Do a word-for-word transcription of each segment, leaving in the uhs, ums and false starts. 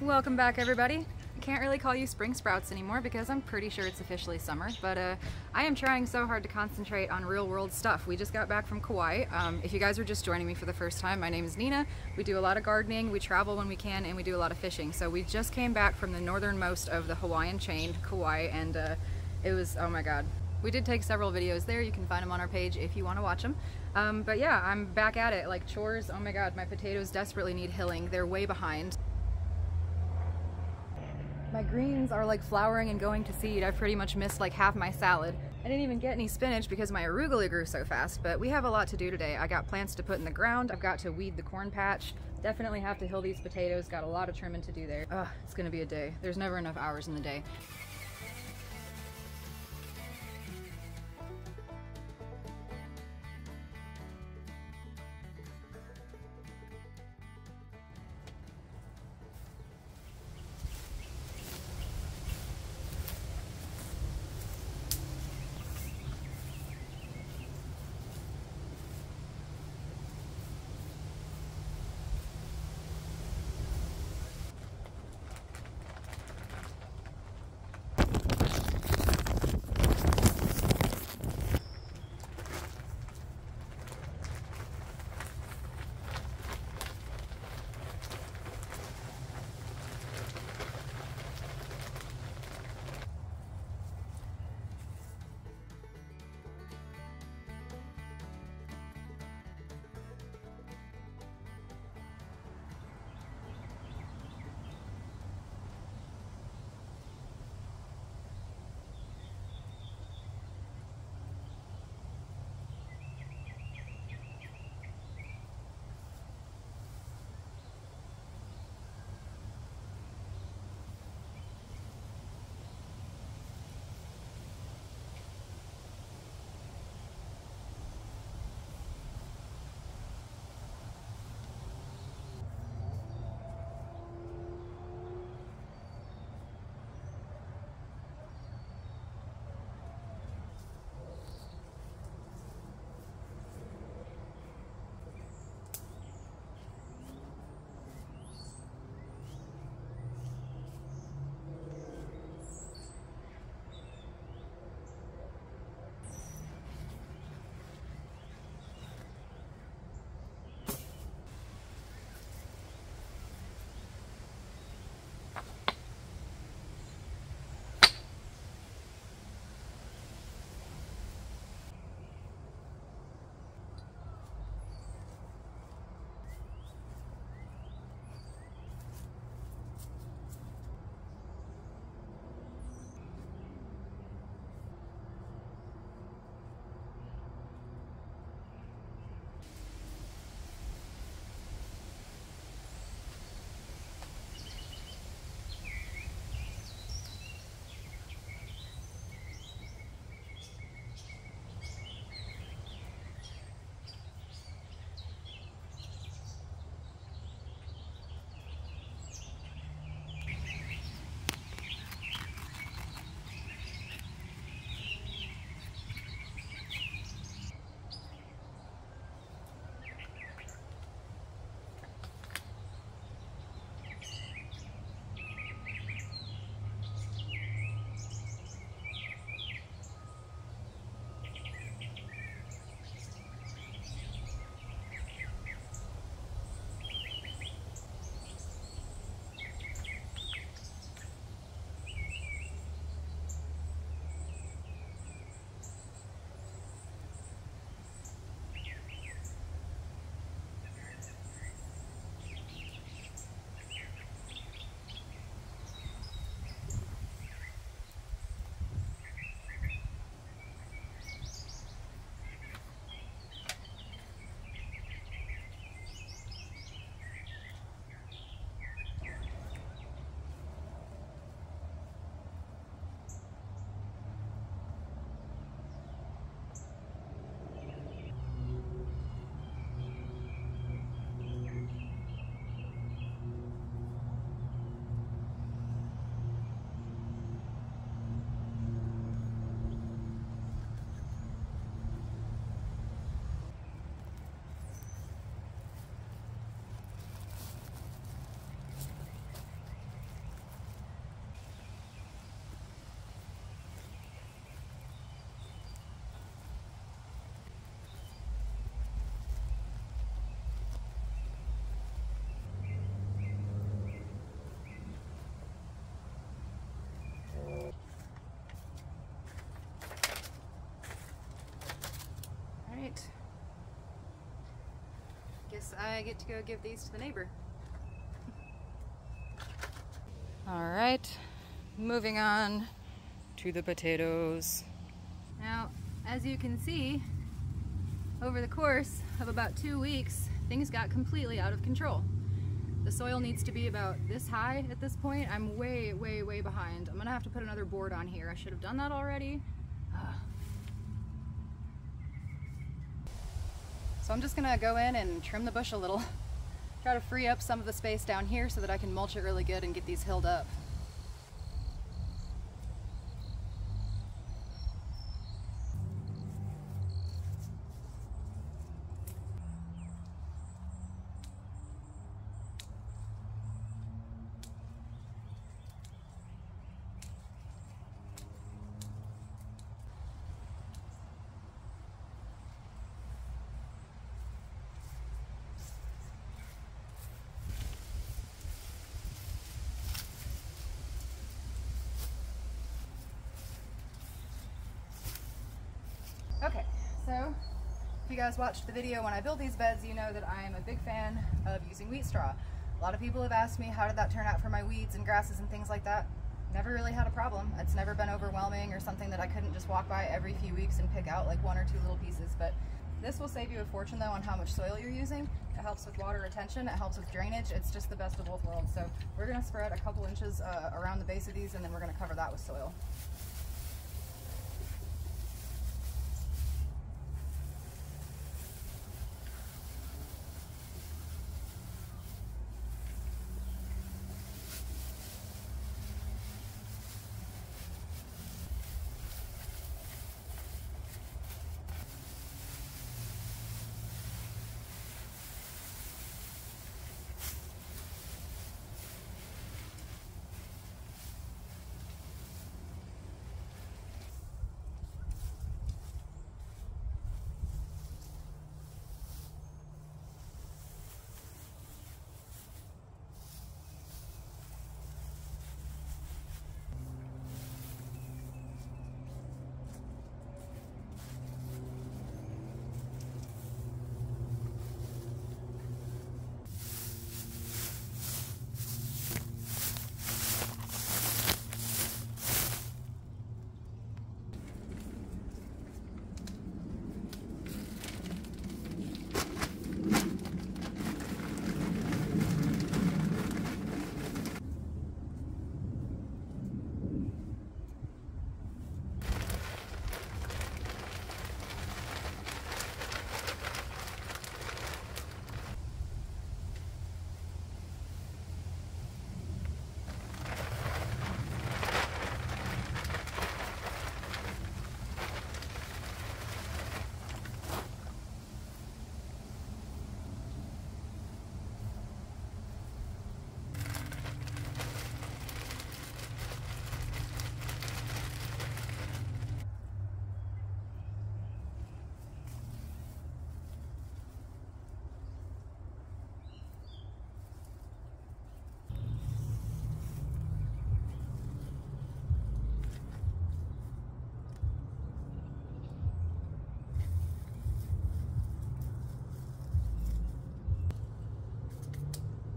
Welcome back, everybody. I can't really call you spring sprouts anymore because I'm pretty sure it's officially summer, but uh, I am trying so hard to concentrate on real world stuff. We just got back from Kauai. Um, if you guys are just joining me for the first time, my name is Nina. We do a lot of gardening, we travel when we can, and we do a lot of fishing. So we just came back from the northernmost of the Hawaiian chain, Kauai, and uh, it was, oh my god. We did take several videos there. You can find them on our page if you want to watch them. Um, but yeah, I'm back at it. Like chores, oh my god, my potatoes desperately need hilling. They're way behind. My greens are like flowering and going to seed. I've pretty much missed like half my salad. I didn't even get any spinach because my arugula grew so fast, but we have a lot to do today. I got plants to put in the ground. I've got to weed the corn patch. Definitely have to hill these potatoes. Got a lot of trimming to do there. Ugh, it's gonna be a day. There's never enough hours in the day. guess I get to go give these to the neighbor. All right, moving on to the potatoes. Now, as you can see, over the course of about two weeks, things got completely out of control. The soil needs to be about this high at this point. I'm way, way, way behind. I'm gonna have to put another board on here. I should have done that already. Ugh. So I'm just gonna go in and trim the bush a little. Try to free up some of the space down here so that I can mulch it really good and get these hilled up. Okay, so if you guys watched the video when I built these beds, you know that I am a big fan of using wheat straw. A lot of people have asked me, how did that turn out for my weeds and grasses and things like that? Never really had a problem. It's never been overwhelming or something that I couldn't just walk by every few weeks and pick out like one or two little pieces. But this will save you a fortune though on how much soil you're using. It helps with water retention, it helps with drainage. It's just the best of both worlds. So we're gonna spread a couple inches uh, around the base of these, and then we're gonna cover that with soil.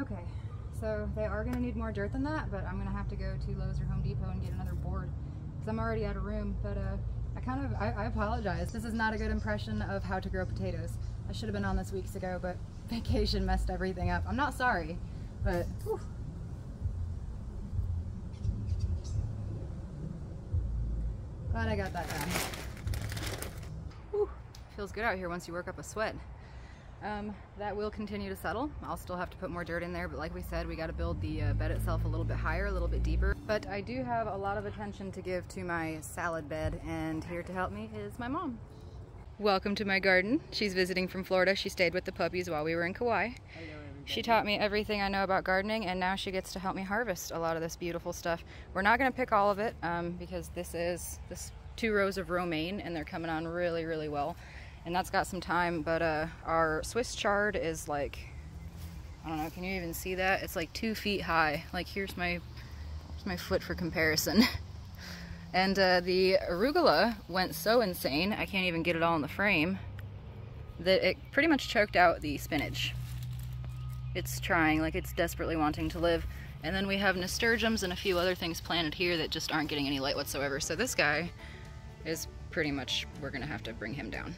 Okay, so they are going to need more dirt than that, but I'm going to have to go to Lowe's or Home Depot and get another board because I'm already out of room. But uh, I kind of, I, I apologize. This is not a good impression of how to grow potatoes. I should have been on this weeks ago, but vacation messed everything up. I'm not sorry, but whew. Glad I got that done. Whew. Feels good out here once you work up a sweat. Um, that will continue to settle. I'll still have to put more dirt in there, but like we said, we got to build the uh, bed itself a little bit higher, a little bit deeper. But I do have a lot of attention to give to my salad bed, and here to help me is my mom. Welcome to my garden. She's visiting from Florida. She stayed with the puppies while we were in Kauai. She taught me everything I know about gardening, and now she gets to help me harvest a lot of this beautiful stuff. We're not going to pick all of it um, because this is this two rows of romaine, and they're coming on really, really well. And that's got some time, but uh, our Swiss chard is like, I don't know, can you even see that? It's like two feet high. Like here's my, here's my foot for comparison. And uh, the arugula went so insane, I can't even get it all in the frame, that it pretty much choked out the spinach. it's trying, like it's desperately wanting to live. And then we have nasturtiums and a few other things planted here that just aren't getting any light whatsoever. So this guy is pretty much, we're gonna have to bring him down.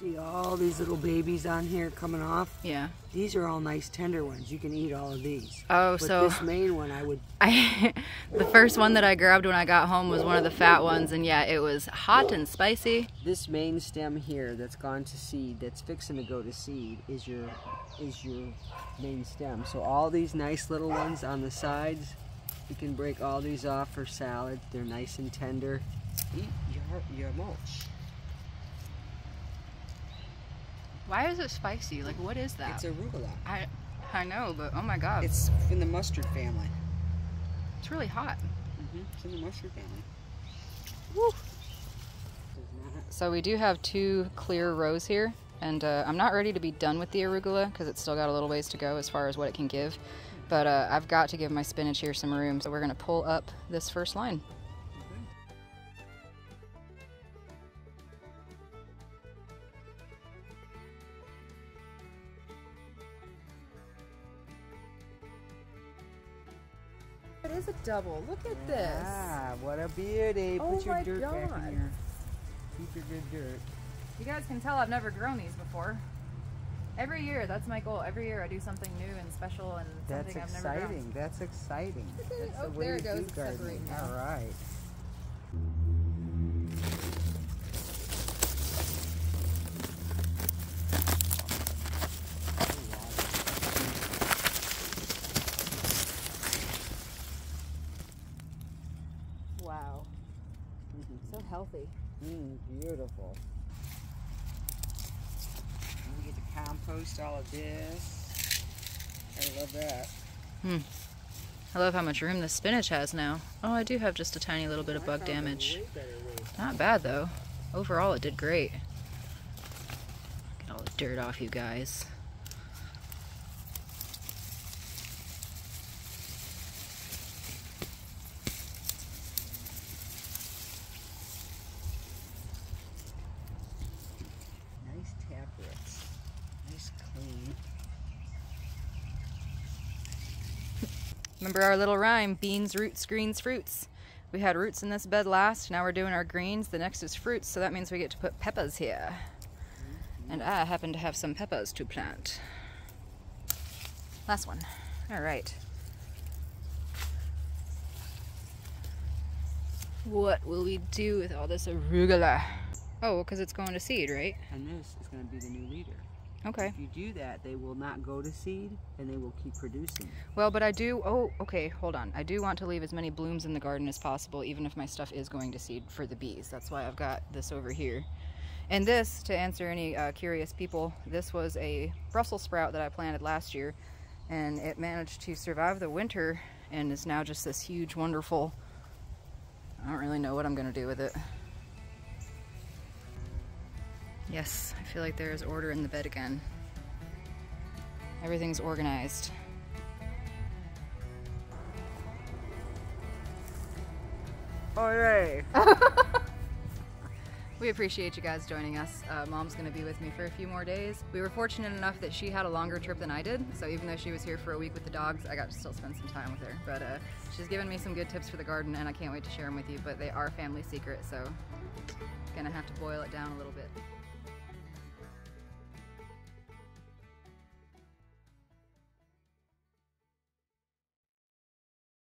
See all these little babies on here coming off? Yeah. These are all nice tender ones. You can eat all of these. Oh, but so this main one I would... I, the first one that I grabbed when I got home was one of the fat ones, and yeah, it was hot and spicy. This main stem here that's gone to seed, that's fixing to go to seed, is your, is your main stem. So all these nice little ones on the sides, you can break all these off for salad. They're nice and tender. Eat your, your mulch. Why is it spicy? Like, what is that? It's arugula. I, I know, but oh my god. It's in the mustard family. It's really hot. Mm-hmm. It's in the mustard family. Woo! So we do have two clear rows here, and uh, I'm not ready to be done with the arugula because it's still got a little ways to go as far as what it can give. But uh, I've got to give my spinach here some room, so we're going to pull up this first line. It is a double. Look at yeah, this. Ah, what a beauty. Oh Put your dirt God. back in here. Keep your good dirt. You guys can tell I've never grown these before. Every year, that's my goal. Every year I do something new and special and that's something exciting. I've never grown. That's exciting. That's exciting. Oh, the there it goes. It's separating. All right. Healthy. Mm, beautiful. We get to compost all of this. I love that. Hmm. I love how much room the spinach has now. Oh, I do have just a tiny little bit of bug damage. Not bad though. Overall, it did great. Get all the dirt off you guys. Remember our little rhyme, beans, roots, greens, fruits. We had roots in this bed last, now we're doing our greens. The next is fruits, so that means we get to put peppers here. Mm-hmm. And I happen to have some peppers to plant. Last one. All right. What will we do with all this arugula? Oh, because it's going to seed, right? And this is going to be the new leader. Okay. If you do that, they will not go to seed, and they will keep producing. Well, but I do, oh, okay, hold on. I do want to leave as many blooms in the garden as possible, even if my stuff is going to seed for the bees. That's why I've got this over here. And this, to answer any uh, curious people, this was a Brussels sprout that I planted last year, and it managed to survive the winter, and is now just this huge, wonderful, I don't really know what I'm gonna do with it. Yes, I feel like there is order in the bed again. Everything's organized. Alright. We appreciate you guys joining us. Uh, Mom's going to be with me for a few more days. We were fortunate enough that she had a longer trip than I did, so even though she was here for a week with the dogs, I got to still spend some time with her. But uh, she's given me some good tips for the garden, and I can't wait to share them with you, but they are family secret, so... gonna have to boil it down a little bit.